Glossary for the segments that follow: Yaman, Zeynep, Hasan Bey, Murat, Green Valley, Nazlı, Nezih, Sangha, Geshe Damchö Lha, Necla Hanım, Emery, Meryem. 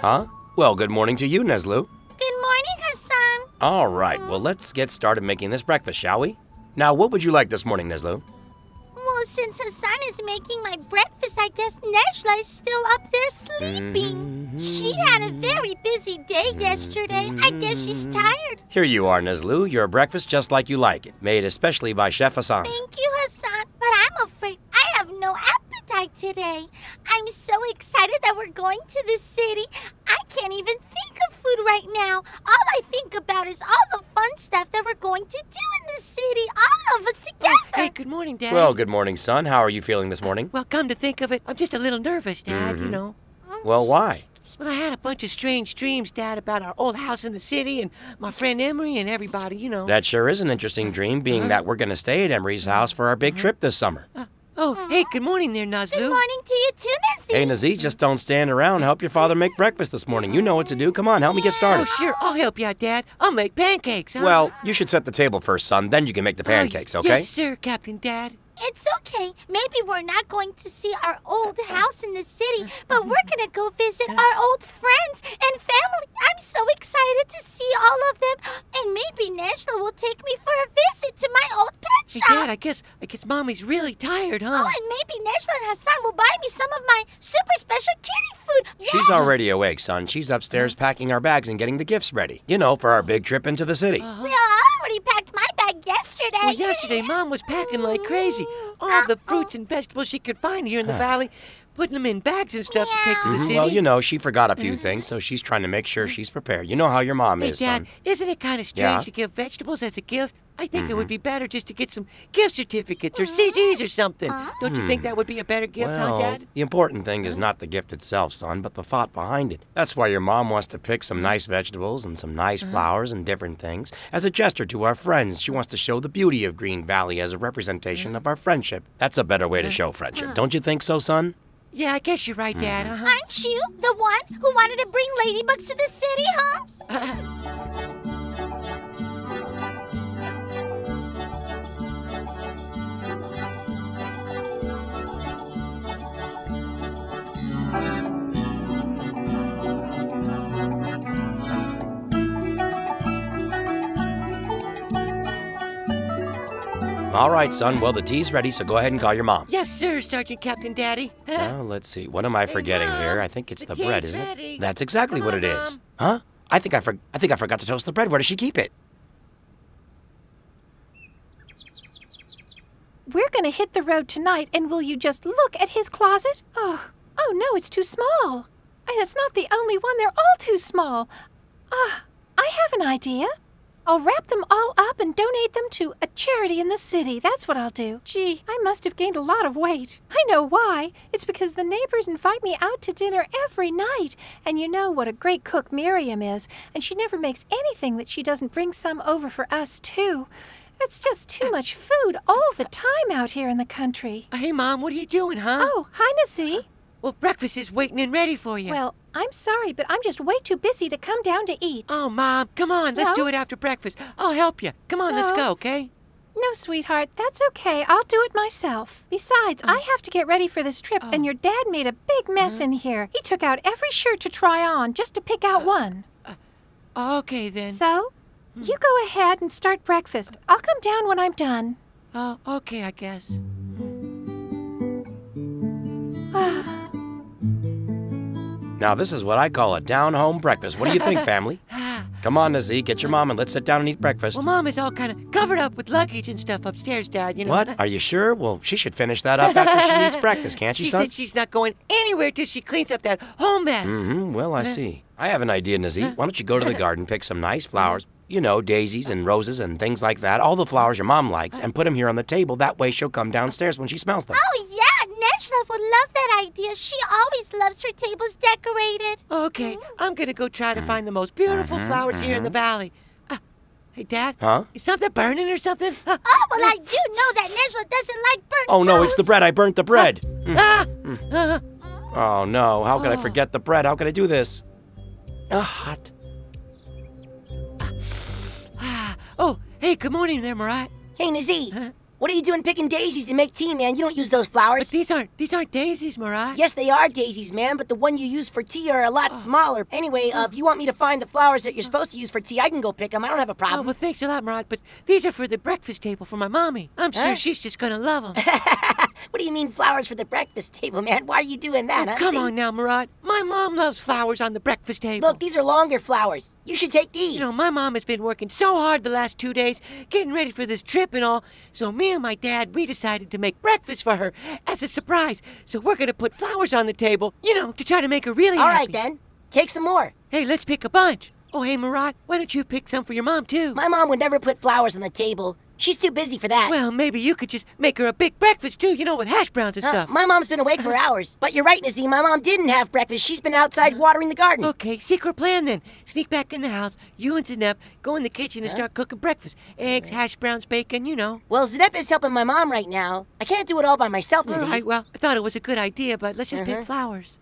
Huh? Well, good morning to you, Nezlu. Good morning, Hasan. All right, well, let's get started making this breakfast, shall we? Now, what would you like this morning, Nezlu? Well, since Hasan is making my breakfast, I guess Necla is still up there sleeping. She had a very busy day yesterday. I guess she's tired. Here you are, Nezlu. Your breakfast just like you like it, made especially by Chef Hasan. Thank you, Hasan, but I'm afraid I have no appetite today. I'm so excited that we're going to the city. I can't even think of food right now. All I think about is all the fun stuff that we're going to do in the city, all of us together. Hey, good morning, Dad. Well, good morning, son. How are you feeling this morning? Well, come to think of it, I'm just a little nervous, Dad, you know. Well, why? Well, I had a bunch of strange dreams, Dad, about our old house in the city and my friend Emery and everybody, you know. That sure is an interesting dream, being that we're going to stay at Emery's house for our big trip this summer. Hey, good morning there, Nazlı. Good morning to you too, Nezih. Hey, Nezih, just don't stand around. Help your father make breakfast this morning. You know what to do. Come on, help me get started. Oh, sure. I'll help you out, Dad. I'll make pancakes. Well, you should set the table first, son. Then you can make the pancakes, okay? Yes, sir, Captain Dad. It's okay. Maybe we're not going to see our old house in the city, but we're going to go visit our old friends and family. I'm so excited to see all of them. And maybe Necla will take me for a visit to my old pet shop. Hey, Dad, I guess Mommy's really tired, huh? Oh, and maybe Necla and Hasan will buy me some of my super special kitty food. Yeah. She's already awake, son. She's upstairs packing our bags and getting the gifts ready. You know, for our big trip into the city. We already packed my bag yesterday. Well, yesterday Mom was packing like crazy. All the fruits and vegetables she could find here in the valley, putting them in bags and stuff to take to the city. Well, you know, she forgot a few things, so she's trying to make sure she's prepared. You know how your mom is, Dad, son. Isn't it kind of strange to give vegetables as a gift? I think it would be better just to get some gift certificates or CDs or something. Don't you think that would be a better gift, huh, Dad? The important thing is not the gift itself, son, but the thought behind it. That's why your mom wants to pick some nice vegetables and some nice flowers and different things. As a gesture to our friends, she wants to show the beauty of Green Valley as a representation of our friendship. That's a better way to show friendship. Don't you think so, son? Yeah, I guess you're right, Dad. Aren't you the one who wanted to bring ladybugs to the city, huh? All right, son. Well, the tea's ready, so go ahead and call your mom. Yes, sir, Sergeant Captain Daddy. Well, let's see. What am I forgetting here? I think it's the bread, isn't it? Ready. That's exactly what it is. Huh? I think I forgot to toast the bread. Where does she keep it? We're going to hit the road tonight, and will you just look at his closet? Oh no, it's too small. And it's not the only one. They're all too small. I have an idea. I'll wrap them all up and donate them to a charity in the city. That's what I'll do. Gee, I must have gained a lot of weight. I know why. It's because the neighbors invite me out to dinner every night. And you know what a great cook Meryem is. And she never makes anything that she doesn't bring some over for us, too. It's just too much food all the time out here in the country. Hey, Mom, what are you doing, huh? Oh, hi, Nazlı. Well, breakfast is waiting and ready for you. Well, I'm sorry, but I'm just way too busy to come down to eat. Oh, Mom, come on. Let's do it after breakfast. I'll help you. Come on, let's go, okay? No, sweetheart. That's okay. I'll do it myself. Besides, I have to get ready for this trip, and your dad made a big mess in here. He took out every shirt to try on just to pick out one. Okay, then. So, you go ahead and start breakfast. I'll come down when I'm done. Oh, okay, I guess. Now, this is what I call a down-home breakfast. What do you think, family? Come on, Nazlı, get your mom and let's sit down and eat breakfast. Well, Mom is all kind of covered up with luggage and stuff upstairs, Dad, you know. What? Are you sure? Well, she should finish that up after she eats breakfast, can't she, son? She said she's not going anywhere till she cleans up that whole mess. Well, I see. I have an idea, Nazlı. Why don't you go to the garden, pick some nice flowers, you know, daisies and roses and things like that, all the flowers your mom likes, and put them here on the table. That way she'll come downstairs when she smells them. Oh, yeah! Necla would love that idea. She always loves her tables decorated. Okay, I'm going to go try to find the most beautiful flowers here in the valley. Hey, Dad? Huh? Is something burning or something? Oh, well, I do know that Necla doesn't like burnt toast. No, it's the bread. I burnt the bread. Oh, no. How could I forget the bread? How could I do this? Hot. Hey, good morning there, Murat. Hey, Nazlı. What are you doing picking daisies to make tea, man? You don't use those flowers. But these aren't daisies, Murat. Yes, they are daisies, man, but the one you use for tea are a lot smaller. Anyway, if you want me to find the flowers that you're supposed to use for tea, I can go pick them. I don't have a problem. Oh, well, thanks a lot, Murat, but these are for the breakfast table for my mommy. I'm sure she's just gonna love them. What do you mean flowers for the breakfast table, man? Why are you doing that, huh? Come on now, Murat. My mom loves flowers on the breakfast table. Look, these are longer flowers. You should take these. You know, my mom has been working so hard the last 2 days, getting ready for this trip and all, so me and my dad, we decided to make breakfast for her as a surprise. So we're gonna put flowers on the table, you know, to try to make her really happy. All right, then. Take some more. Hey, let's pick a bunch. Oh, hey, Murat, why don't you pick some for your mom, too? My mom would never put flowers on the table. She's too busy for that. Well, maybe you could just make her a big breakfast, too, you know, with hash browns and stuff. My mom's been awake for hours. But you're right, Nazih, my mom didn't have breakfast. She's been outside watering the garden. Okay, secret plan, then. Sneak back in the house, you and Zeynep go in the kitchen and start cooking breakfast. Eggs, hash browns, bacon, you know. Well, Zeynep is helping my mom right now. I can't do it all by myself, Nazih. All right, well, I thought it was a good idea, but let's just pick flowers.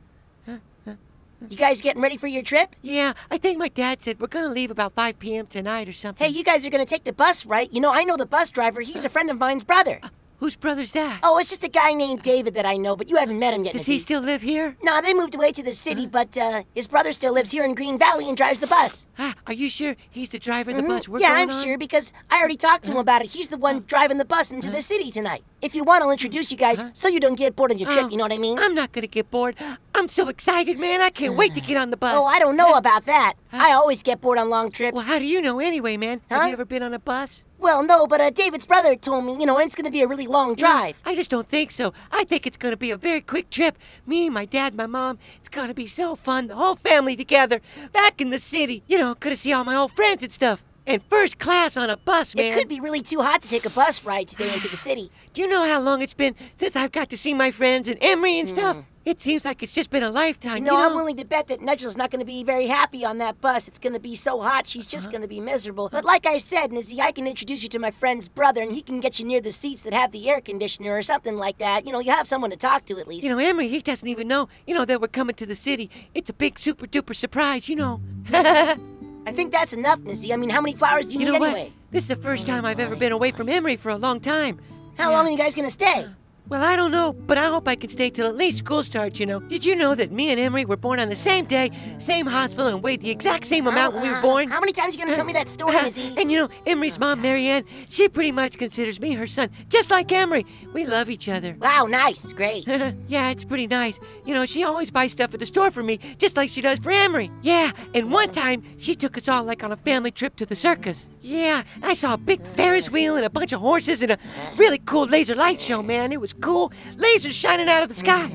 You guys getting ready for your trip? Yeah, I think my dad said we're going to leave about 5 p.m. tonight or something. Hey, you guys are going to take the bus, right? You know, I know the bus driver. He's a friend of mine's brother. Whose brother's that? Oh, it's just a guy named David that I know, but you haven't met him yet. Does he still live here? No, they moved away to the city, but his brother still lives here in Green Valley and drives the bus. Are you sure he's the driver of the bus we're going on? Yeah, I'm sure, because I already talked to him about it. He's the one driving the bus into the city tonight. If you want, I'll introduce you guys so you don't get bored on your trip, you know what I mean? I'm not going to get bored. I'm so excited, man. I can't wait to get on the bus. Oh, I don't know about that. I always get bored on long trips. Well, how do you know anyway, man? Have you ever been on a bus? Well, no, but David's brother told me, you know, it's going to be a really long drive. I just don't think so. I think it's going to be a very quick trip. Me, my dad, my mom, it's going to be so fun. The whole family together, back in the city. You know, going to see all my old friends and stuff. And first class on a bus, man. It could be really too hot to take a bus ride today into the city. Do you know how long it's been since I've got to see my friends and Emery and stuff? It seems like it's just been a lifetime, you know? I'm willing to bet that Neckla's not going to be very happy on that bus. It's going to be so hot, she's just going to be miserable. But like I said, Nazih, I can introduce you to my friend's brother, and he can get you near the seats that have the air conditioner or something like that. You know, you have someone to talk to at least. You know, Emery, he doesn't even know, you know, that we're coming to the city. It's a big super-duper surprise, you know. I think that's enough, Nazih. I mean, how many flowers do you need anyway? What? This is the first time I've ever been away from Emery for a long time. How long are you guys going to stay? Well, I don't know, but I hope I can stay till at least school starts, you know. Did you know that me and Emery were born on the same day, same hospital, and weighed the exact same amount when we were born? How many times are you going to tell me that story, Nazih? And you know, Emery's mom, Meryem, she pretty much considers me her son, just like Emery. We love each other. Wow, nice. Great. Yeah, it's pretty nice. You know, she always buys stuff at the store for me, just like she does for Emery. Yeah, and one time, she took us all, like, on a family trip to the circus. Yeah, I saw a big Ferris wheel and a bunch of horses and a really cool laser light show, man. It was cool. Lasers shining out of the sky.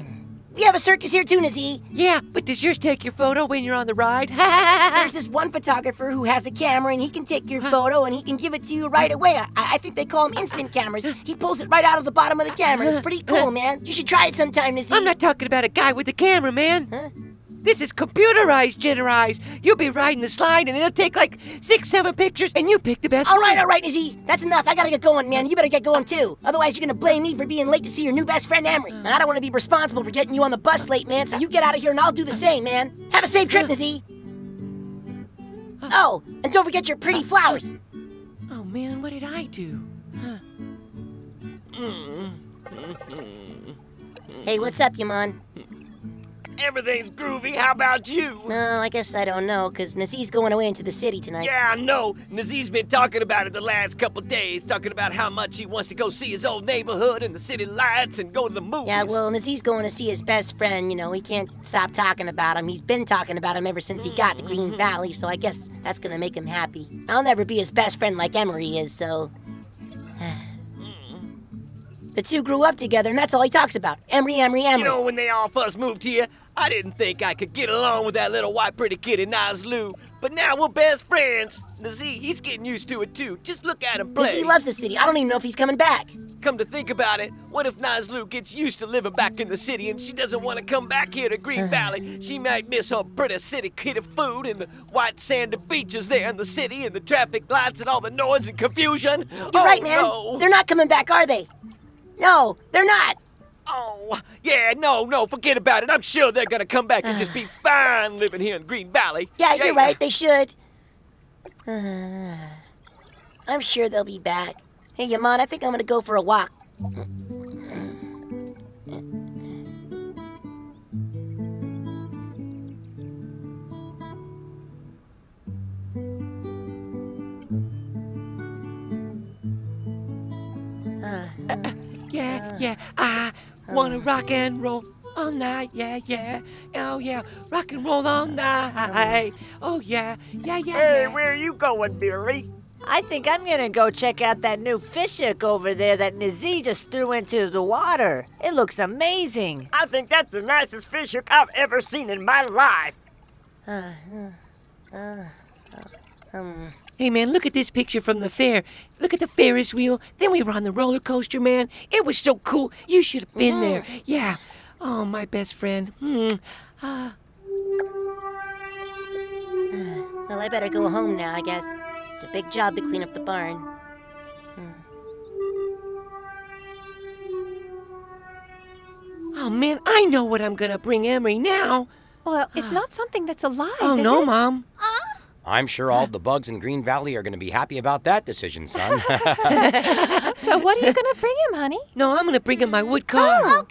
We have a circus here too, Nazih. Yeah, but does yours take your photo when you're on the ride? There's this one photographer who has a camera and he can take your photo and he can give it to you right away. I think they call them instant cameras. He pulls it right out of the bottom of the camera. It's pretty cool, man. You should try it sometime, Nazih. I'm not talking about a guy with a camera, man. Huh? This is computerized, genderized. You'll be riding the slide, and it'll take like 6, 7 pictures, and you pick the best. All right, Nazih. That's enough. I gotta get going, man. You better get going, too. Otherwise, you're gonna blame me for being late to see your new best friend, Emery. And I don't want to be responsible for getting you on the bus late, man, so you get out of here, and I'll do the same, man. Have a safe trip, Nazih. Oh, and don't forget your pretty flowers. Oh, man, what did I do? Hey, what's up, Yaman? Everything's groovy. How about you? No, I guess I don't know, because Nazih's going away into the city tonight. Yeah, I know. Nazih's been talking about it the last couple days, talking about how much he wants to go see his old neighborhood and the city lights and go to the movies. Yeah, well, Nazih's going to see his best friend. You know, he can't stop talking about him. He's been talking about him ever since he got to Green Valley, so I guess that's going to make him happy. I'll never be his best friend like Emery is, so... The two grew up together, and that's all he talks about. Emery. You know, when they all first moved here, I didn't think I could get along with that little white pretty kid in Nazlı, but now we're best friends. Nazih, he's getting used to it, too. Just look at him play. Nazih loves the city. I don't even know if he's coming back. Come to think about it, what if Nazlı gets used to living back in the city and she doesn't want to come back here to Green Valley? She might miss her pretty city kid of food and the white sanded beaches there in the city and the traffic lights and all the noise and confusion. You're right, man. No. They're not coming back, are they? No, they're not. Oh, yeah, no, forget about it. I'm sure they're going to come back and just be fine living here in Green Valley. Yeah, you're right. They should. I'm sure they'll be back. Hey, Yaman, I think I'm gonna go for a walk. Yeah, I wanna rock and roll all night, yeah, oh yeah, rock and roll all night, oh yeah. Hey, where are you going, Billy? I think I'm gonna go check out that new fish hook over there that Nezih just threw into the water. It looks amazing. I think that's the nicest fish hook I've ever seen in my life. Hey, man, look at this picture from the fair. Look at the Ferris wheel. Then we were on the roller coaster, man. It was so cool. You should have been there. Yeah. Oh, my best friend. Well, I better go home now, I guess. It's a big job to clean up the barn. Oh, man, I know what I'm going to bring Emery now. Well, it's not something that's alive, is no, it? Mom. I'm sure all the bugs in Green Valley are going to be happy about that decision, son. So what are you going to bring him, honey? No, I'm going to bring him my wood car. Oh, come on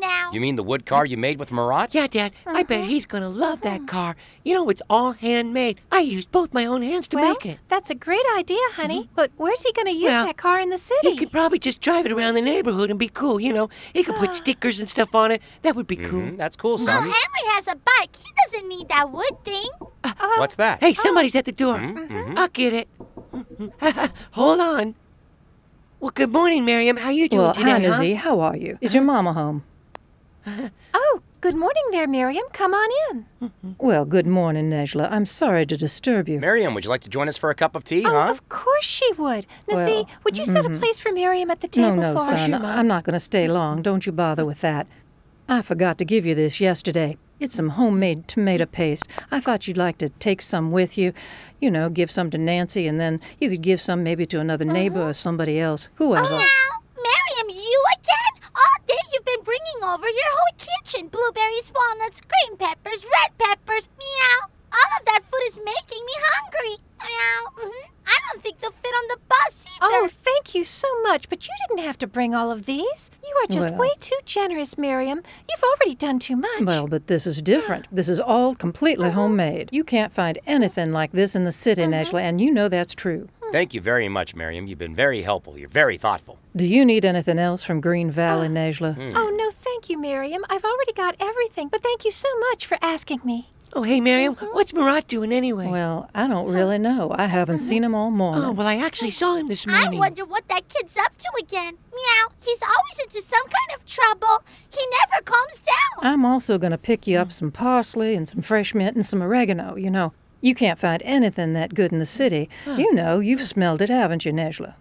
now. You mean the wood car you made with Murat? Yeah, Dad. I bet he's going to love that car. You know, it's all handmade. I used both my own hands to make it. That's a great idea, honey. But where's he going to use that car in the city? He could probably just drive it around the neighborhood and be cool, you know. He could put stickers and stuff on it. That would be cool. That's cool, son. Well, Emery has a bike. He doesn't need that wood thing. What's that? Hey, somebody's at the door. I'll get it. Hold on. Well, good morning, Meryem. How you doing today, hi, Nazzy. How are you? Is your mama home? Oh, good morning there, Meryem. Come on in. Well, good morning, Necla. I'm sorry to disturb you. Meryem, would you like to join us for a cup of tea, Of course she would. Nazzy, would you set a place for Meryem at the table for us? No, son. I'm not going to stay long. Don't you bother with that. I forgot to give you this yesterday. It's some homemade tomato paste. I thought you'd like to take some with you. You know, give some to Nancy, and then you could give some maybe to another neighbor or somebody else. Whoever. Oh, now, Meryem, you again? All day you've been bringing over your whole kitchen. Blueberries, walnuts, green peppers, red peppers. Meow. All of that food is making me hungry. Meow. I don't think they'll fit on the bus either. Oh, thank you so much, but you didn't have to bring all of these. You are just way too generous, Meryem. You've already done too much. Well, but this is different. This is all completely homemade. You can't find anything like this in the city, Necla, and you know that's true. Thank you very much, Meryem. You've been very helpful. You're very thoughtful. Do you need anything else from Green Valley, Necla? Oh, no, thank you, Meryem. I've already got everything, but thank you so much for asking me. Oh, hey, Meryem, what's Murat doing anyway? Well, I don't really know. I haven't seen him all morning. Oh, well, I actually saw him this morning. I wonder what that kid's up to again. Meow, he's always into some kind of trouble. He never calms down. I'm also going to pick you up some parsley and some fresh mint and some oregano, you know. You can't find anything that good in the city. You know, you've smelled it, haven't you, Necla?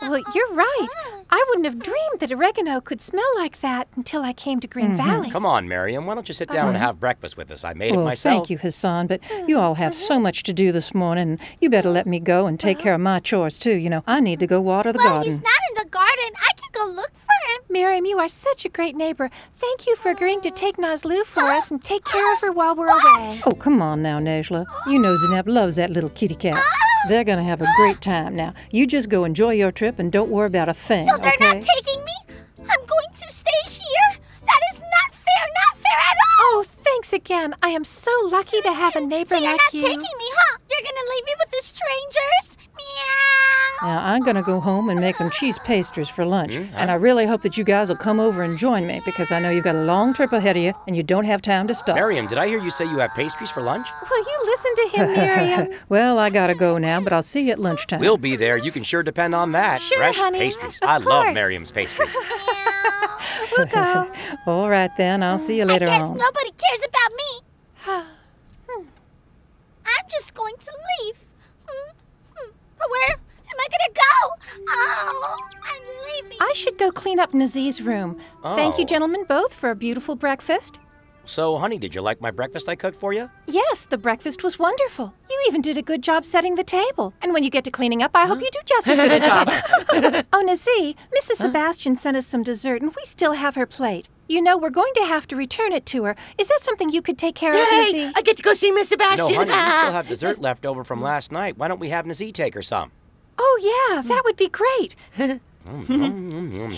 Well, you're right. I wouldn't have dreamed that oregano could smell like that until I came to Green Valley. Come on, Meryem, why don't you sit down and have breakfast with us? I made it myself. Thank you, Hasan, but you all have so much to do this morning. You better let me go and take care of my chores, too. You know, I need to go water the garden. Well, he's not in the garden. I can go look for him. Meryem, you are such a great neighbor. Thank you for agreeing to take Nazlı for us and take care of her while we're away. Oh, come on now, Necla. You know Zeynep loves that little kitty cat. They're going to have a great time now. You just go enjoy your trip and don't worry about a thing, okay? So they're not taking me? I'm going to stay here? That is not fair at all! Oh, thanks again. I am so lucky to have a neighbor like you. So you're not taking me, huh? You're going to leave me with the strangers? Meow! Now, I'm going to go home and make some cheese pastries for lunch. And I really hope that you guys will come over and join me, because I know you've got a long trip ahead of you, and you don't have time to stop. Meryem, did I hear you say you have pastries for lunch? Well, you listen to him, Meryem. Well, I got to go now, but I'll see you at lunchtime. We'll be there. You can sure depend on that. Sure, fresh pastries. Of course. Love Miriam's pastries. We'll go. All right, then. I'll see you later on. I guess nobody cares about me. I'm just going to leave. But where am I going to go? Oh, I'm leaving. I should go clean up Naziz's room. Thank you, gentlemen, both, for a beautiful breakfast. So, honey, did you like my breakfast I cooked for you? Yes, the breakfast was wonderful. You even did a good job setting the table. And when you get to cleaning up, I hope you do just as good a job. Oh, Nazih, Mrs. Sebastian sent us some dessert, and we still have her plate. You know, we're going to have to return it to her. Is that something you could take care of, Nazih? I get to go see Miss Sebastian. No, honey, we still have dessert left over from last night. Why don't we have Nazih take her some? Oh, yeah, that would be great. Here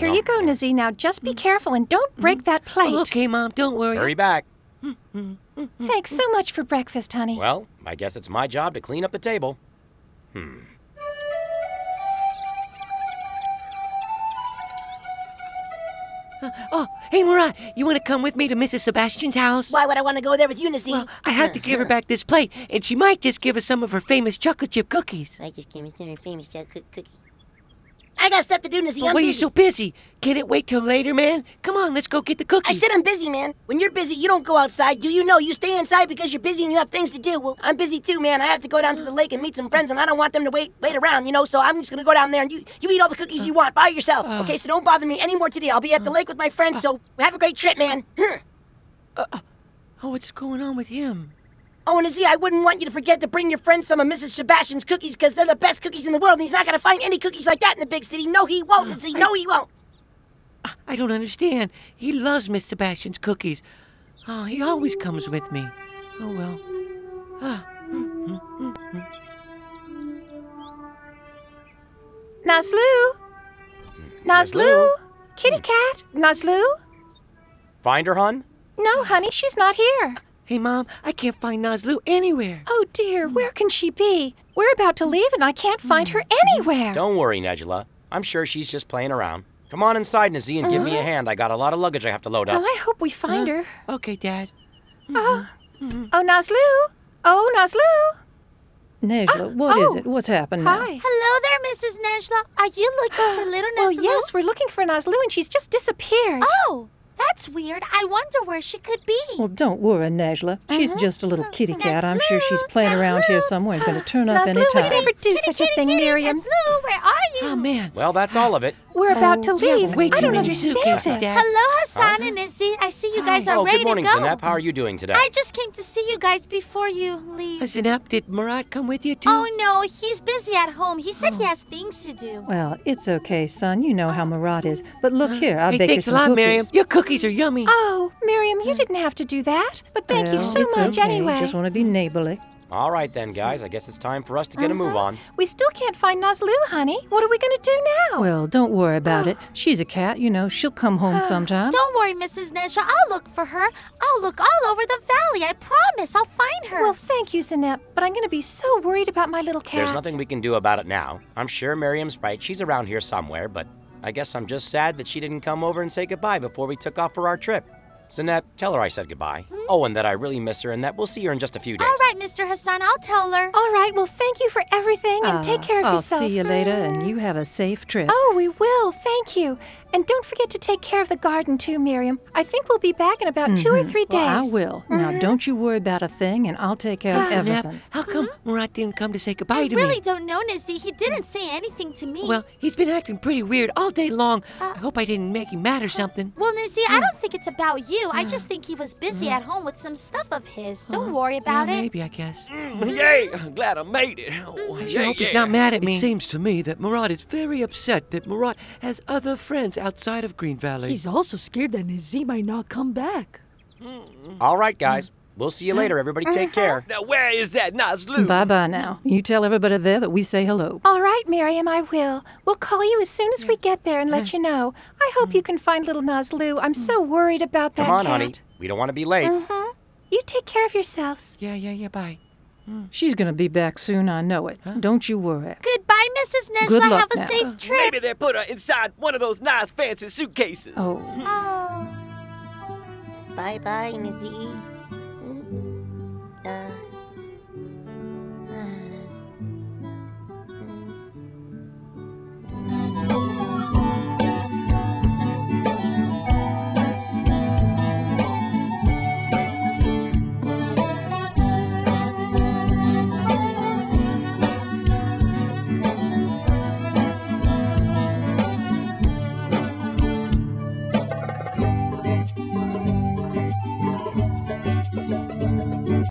you go, Nazih. Now, just be careful and don't break that plate. Okay, Mom, don't worry. Hurry back. Thanks so much for breakfast, honey. Well, I guess it's my job to clean up the table. Oh, hey, Murat, you want to come with me to Mrs. Sebastian's house? Why would I want to go there with you, Nazih? Well, I have to give her back this plate, and she might just give us some of her famous chocolate chip cookies. I just gave me some of her famous chocolate cookies. I got stuff to do, Nazih. Why are you so busy? Can't it wait till later, man? Come on, let's go get the cookies. I said I'm busy, man. When you're busy, you don't go outside, do you know? You stay inside because you're busy and you have things to do. Well, I'm busy too, man. I have to go down to the lake and meet some friends, and I don't want them to wait around, you know? So I'm just going to go down there, and you eat all the cookies you want by yourself. Okay, so don't bother me anymore today. I'll be at the lake with my friends, so have a great trip, man. Oh, what's going on with him? Oh, and Nazih, I wouldn't want you to forget to bring your friend some of Mrs. Sebastian's cookies, because they're the best cookies in the world, and he's not going to find any cookies like that in the big city. No, he won't, Nazih. No, he won't. I don't understand. He loves Miss Sebastian's cookies. Oh, he always comes with me. Oh, well. Nazlı? Nazlı? Kitty cat? Nazlı? Find her, hon? No, honey, she's not here. Hey, Mom, I can't find Nazlı anywhere. Oh, dear, where can she be? We're about to leave, and I can't find her anywhere. Don't worry, Necla. I'm sure she's just playing around. Come on inside, Nazih, and give me a hand. I got a lot of luggage I have to load up. Well, I hope we find her. Okay, Dad. Oh, Nazlı. Oh, Nazlı. Necla, what is it? What's happened now? Hi. Hello there, Mrs. Necla. Are you looking for little Nazlı? Well, yes, we're looking for Nazlı, and she's just disappeared. Oh! That's weird. I wonder where she could be. Well, don't worry, Necla. She's just a little kitty cat. Nazlı, I'm sure she's playing around here somewhere. Going to turn up any time. Nazlı, would you ever do such a thing, Meryem? Nazlı, where are you? Oh, man. Well, that's all of it. We're about to leave. I don't understand this. Hello, Hasan and Nezih. I see you guys are ready to go. Good morning, Zeynep. How are you doing today? I just came to see you guys before you leave. Zeynep, did Murat come with you, too? Oh, no. He's busy at home. He said he has things to do. Well, it's okay, son. You know how Murat is. But look here. I'll bake you some cookies. Thanks a lot, Meryem. Cookies are yummy. Oh, Meryem, you didn't have to do that. But thank you so much anyway. I just want to be neighborly. All right then, guys. I guess it's time for us to get a move on. We still can't find Nazlı, honey. What are we going to do now? Well, don't worry about it. She's a cat, you know. She'll come home sometime. Don't worry, Mrs. Necla. I'll look for her. I'll look all over the valley. I promise. I'll find her. Well, thank you, Zeynep. But I'm going to be so worried about my little cat. There's nothing we can do about it now. I'm sure Miriam's right. She's around here somewhere, but I guess I'm just sad that she didn't come over and say goodbye before we took off for our trip. Zeynep, tell her I said goodbye. Oh, and that I really miss her and that we'll see her in just a few days. All right, Mr. Hasan, I'll tell her. All right, well, thank you for everything and take care of yourself. I'll see you later and you have a safe trip. Oh, we will, thank you. And don't forget to take care of the garden too, Meryem. I think we'll be back in about 2 or 3 days. Well, I will. Now, don't you worry about a thing and I'll take care of everything. How come Murat didn't come to say goodbye to me? I really don't know, Nazih. He didn't say anything to me. Well, he's been acting pretty weird all day long. I hope I didn't make him mad or something. Well, Nazih, I don't think it's about you. I just think he was busy at home with some stuff of his. Don't worry about it. Maybe, I guess. Yay! I'm glad I made it. Oh, I sure hope he's not mad at me. It seems to me that Murat is very upset that Murat has other friends outside of Green Valley. He's also scared that Nazih might not come back. All right, guys. We'll see you later. Everybody take care. Now, where is that Nazlı? Bye-bye now. You tell everybody there that we say hello. All right, Meryem, I will. We'll call you as soon as we get there and let you know. I hope you can find little Nazlı. I'm so worried about that cat. Come on, honey. We don't want to be late. You take care of yourselves. Yeah, bye. She's going to be back soon, I know it. Don't you worry. Goodbye, Mrs. Necla. Good luck now. Have a safe trip. Maybe they put her inside one of those nice fancy suitcases. Bye-bye, Nazih.